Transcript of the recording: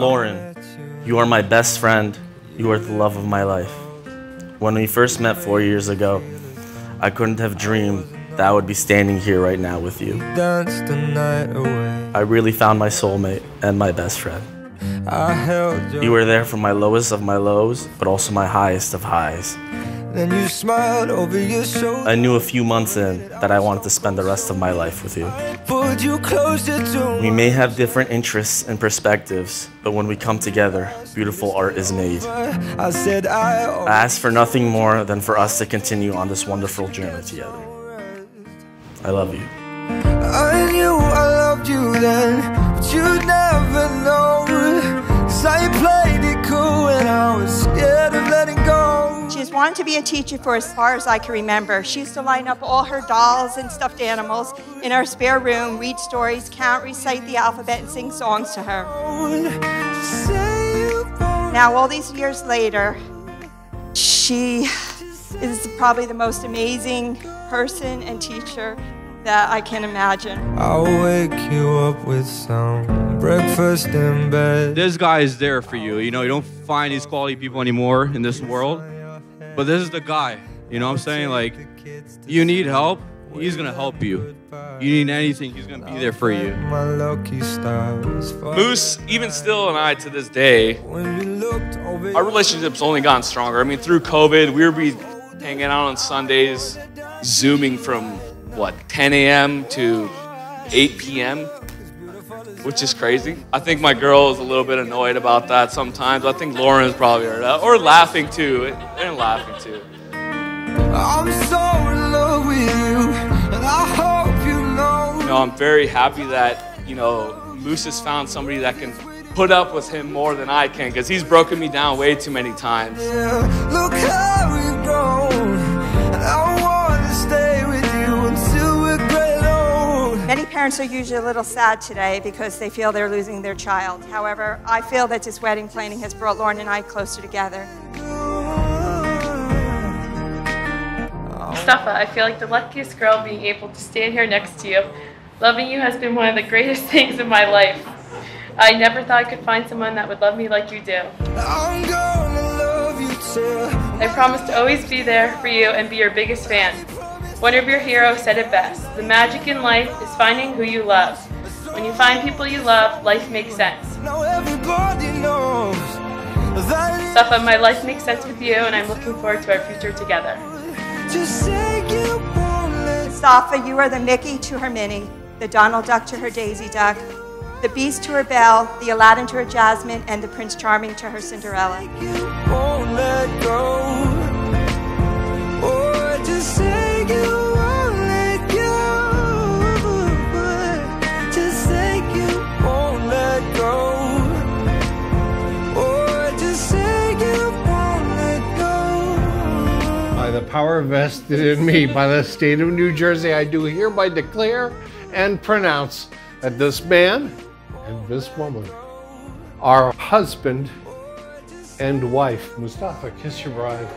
Lauren, you are my best friend. You are the love of my life. When we first met 4 years ago, I couldn't have dreamed that I would be standing here right now with you. I really found my soulmate and my best friend. You were there for my lowest of my lows, but also my highest of highs. Then you smiled over your shoulder. I knew a few months in that I wanted to spend the rest of my life with you. We may have different interests and perspectives, but when we come together, beautiful art is made. I ask for nothing more than for us to continue on this wonderful journey together. I love you. I knew I loved you then, but you never know. So you played it cool and I was scared of letting go. She's wanted to be a teacher for as far as I can remember. She used to line up all her dolls and stuffed animals in our spare room, read stories, count, recite the alphabet, and sing songs to her. Now, all these years later, she is probably the most amazing person and teacher that I can imagine. I'll wake you up with some breakfast in bed. This guy is there for you. You know, you don't find these quality people anymore in this world. But this is the guy, you know what I'm saying? Like, you need help, he's gonna help you. You need anything, he's gonna be there for you. Moose, even still, and I, to this day, our relationship's only gotten stronger. I mean, through COVID, we would be hanging out on Sundays, Zooming from, what, 10 a.m. to 8 p.m., which is crazy. I think my girl is a little bit annoyed about that sometimes. I think Lauren's probably heard that. Or laughing too. They're laughing too. I'm so in love with you, and I hope you know. You know, I'm very happy that, you know, Moose has found somebody that can put up with him more than I can, because he's broken me down way too many times. Yeah, look how we've grown, and I want to stay with you until we're great old. Many parents are usually a little sad today because they feel they're losing their child. However, I feel that this wedding planning has brought Lauren and I closer together. Safa, I feel like the luckiest girl being able to stand here next to you. Loving you has been one of the greatest things in my life. I never thought I could find someone that would love me like you do. I'm gonna love you too. I promise to always be there for you and be your biggest fan. One of your heroes said it best. The magic in life is finding who you love. When you find people you love, life makes sense. Safa, my life makes sense with you, and I'm looking forward to our future together. Safa, you are the Mickey to her Minnie, the Donald Duck to her Daisy Duck, the Beast to her Belle, the Aladdin to her Jasmine, and the Prince Charming to her Cinderella. By the power vested in me by the state of New Jersey, I do hereby declare and pronounce that this man and this woman are husband and wife. Mustafa, kiss your bride.